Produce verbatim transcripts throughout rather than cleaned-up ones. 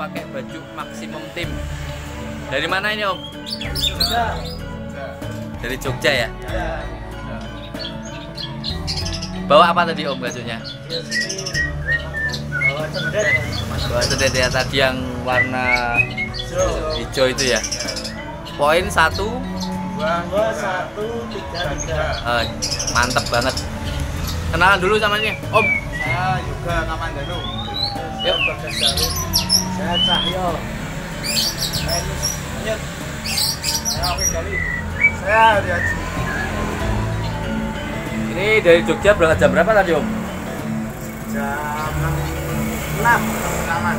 pakai baju maksimum tim. Dari mana ini, Om? Jogja. Dari Jogja ya? Iya. Bawa apa tadi, Om, bajunya? Bawa cendet. Bawa cendet ya, tadi yang warna hijau itu ya. Poin satu, dua, satu, tiga, tiga. Eh, mantep banget. Kenalan dulu sama ini, Om. Saya juga Kamandanu. Yuk, berkesan. Saya Cahyo. Saya Nyut. Saya Oke Gali. Saya Hari Haji. Ini dari Jogja berangkat jam berapa tadi, Om? Jam enam. Aman.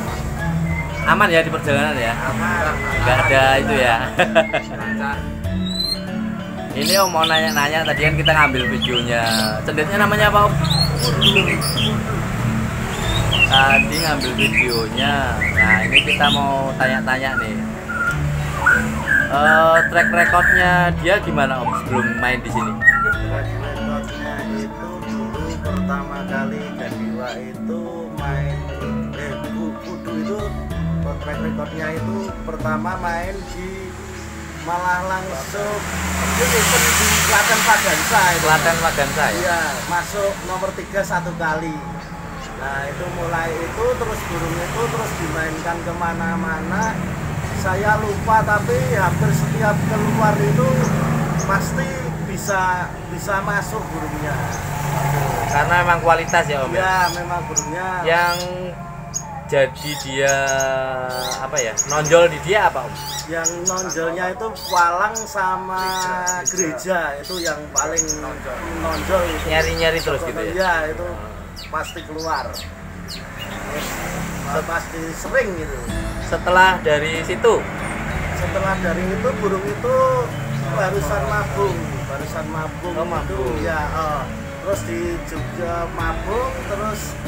Aman ya di perjalanan ya? Aman. Nggak ada itu ya. Ini Om mau nanya-nanya, tadi kan kita ngambil videonya. Cendetnya namanya apa, Om? Tadi ngambil videonya. Nah, ini kita mau tanya-tanya nih. Uh, track recordnya dia gimana, Om, sebelum main di sini? Track recordnya itu dulu pertama kali kedua itu main eh, Voodoo itu track recordnya itu pertama main di malah langsung event di Klaten Pagansai. Klaten Pagansai. Iya, masuk nomor tiga satu kali. Nah itu mulai itu terus burung itu terus dimainkan kemana-mana. Saya lupa tapi hampir setiap keluar itu pasti bisa bisa masuk burungnya. Karena memang kualitas ya, Om. Iya, memang burungnya. Yang jadi dia apa ya, nonjol di dia apa, Om? Yang nonjolnya itu walang sama gereja, gereja itu yang paling nonjol, nonjol nyari-nyari terus gitu ya? Iya, itu pasti keluar, itu pasti sering gitu. Setelah dari situ? Setelah dari itu burung itu barusan mabung, barusan mabung, oh, mabung. Itu, ya, oh. Terus di Jogja mabung, terus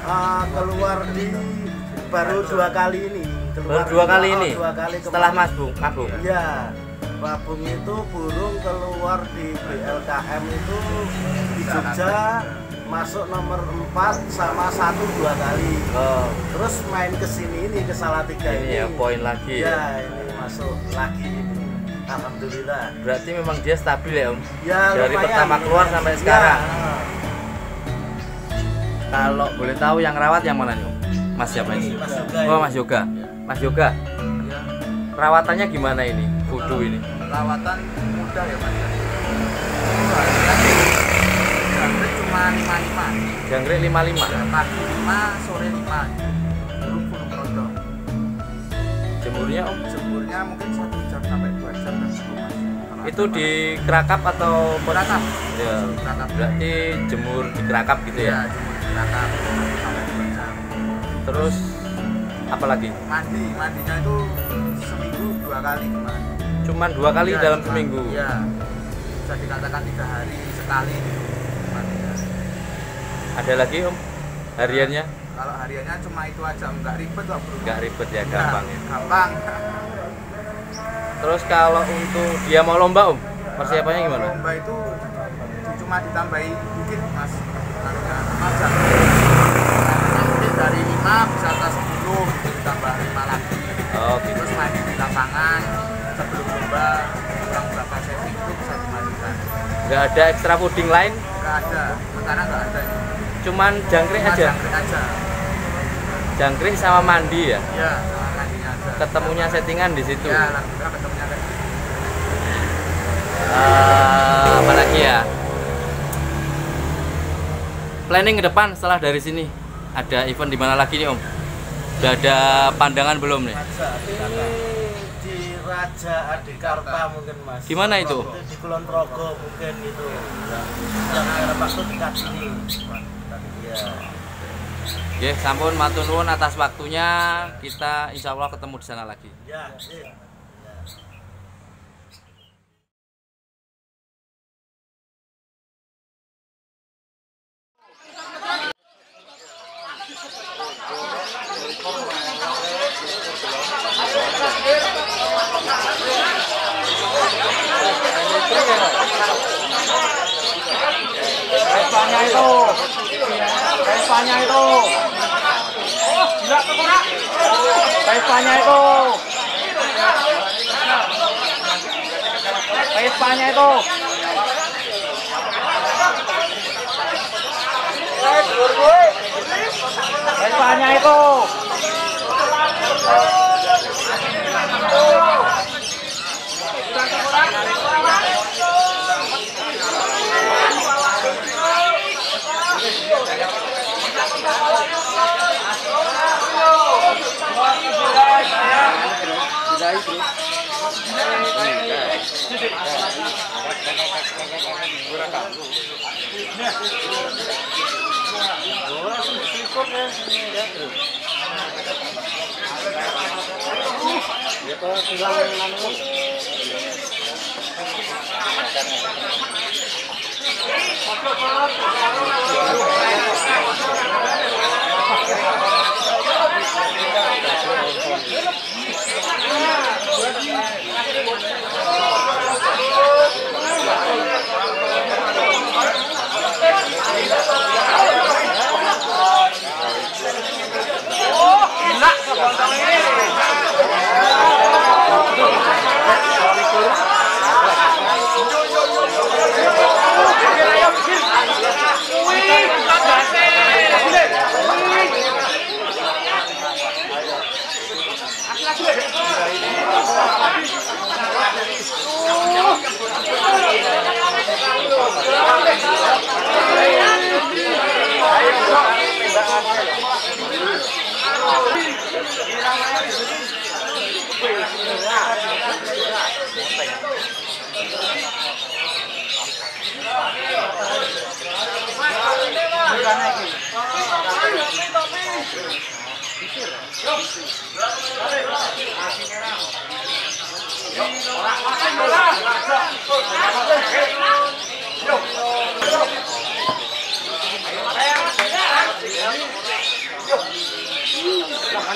Uh, keluar di baru dua kali ini keluar baru dua kali oh, ini dua kali setelah mabung mabung ya mabung itu burung keluar di B L K M itu di Jogja masuk nomor empat sama satu dua kali oh. Terus main ke sini ini ke Salatiga ini, ini ya poin lagi ya, ya ini masuk lagi ini. Alhamdulillah berarti memang dia stabil ya, Om ya, dari lumayan, pertama keluar ya, sampai sekarang ya. Kalau boleh tahu yang rawat yang mana nih, Om? Mas siapa ini? Mas Yoga. Oh, Mas Yoga. Mas Yoga. Ya. Rawatannya gimana ini? Voodoo ini. Rawatan mudah ya, Mas. Jangkrik cuma lima puluh lima. Jangkrik lima puluh lima. Pagi lima, sore lima. Burung Kulon Progo. Jemurnya, Om? Jemurnya mungkin satu jam sampai dua jam kan sebelum. Itu di Kerakap atau Kerakap? Ya, Kerakap. Berarti jemur di Kerakap gitu ya? Ya, jemur di Kerakap sampai dua jam. Terus apa lagi? Mandi, mandinya itu seminggu dua kali kemarin. Cuman dua kali ya, dalam seminggu? Iya, bisa dikatakan tiga hari sekali gitu mandinya. Ada lagi, Om, hariannya? Kalau hariannya cuma itu aja, nggak ribet lah bro. Nggak ribet ya, gampang ya? Gampang. Terus kalau untuk dia mau lomba, Om, persiapannya gimana? Lomba itu cuma ditambahi bukit, Mas. Harga macam dari lima bisa atas sepuluh, ditambah lima lagi. Oh, gitu. Terus main di lapangan sebelum lomba kurang berapa sesi itu bisa dimainkan. Nggak ada ekstra puding lain? Nggak ada, karena nggak ada. Cuman jangkrik aja. Jangkrik aja. Jangkrik sama mandi ya? Iya. Ketemunya settingan di situ. Ya, alhamdulillah ketemunya kan. Uh, apa lagi ya? Planning ke depan setelah dari sini ada event di mana lagi nih, Om? Udah ada pandangan belum nih? Raja, di Raja Adikarta mungkin, Mas. Gimana itu? Di Kulon Progo mungkin itu. Yang ada waktu dekat sini. Iya. Oke, sampun matur nuwun atas waktunya. Kita insya Allah ketemu di sana lagi. Ya, ya. Repanya itu, repanya itu. Pepanya itu. Pepanya itu. Pepanya itu.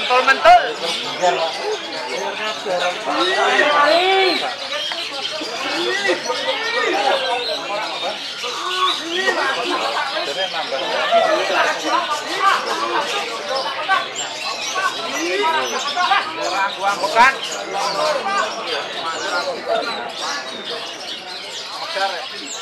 Mentul-mentul. Bukan.